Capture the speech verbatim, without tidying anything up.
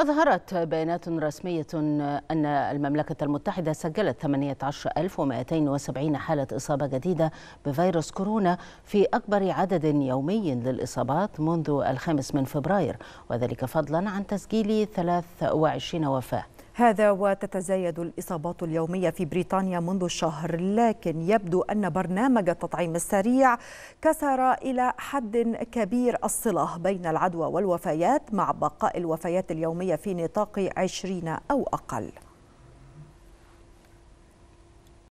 أظهرت بيانات رسمية أن المملكة المتحدة سجلت ثمانية عشر ألف ومئتين وسبعين حالة إصابة جديدة بفيروس كورونا في أكبر عدد يومي للإصابات منذ الخامس من فبراير، وذلك فضلا عن تسجيل ثلاث وعشرين وفاة. هذا وتتزايد الإصابات اليومية في بريطانيا منذ الشهر، لكن يبدو أن برنامج التطعيم السريع كسر إلى حد كبير الصلة بين العدوى والوفيات، مع بقاء الوفيات اليومية في نطاق عشرين أو أقل.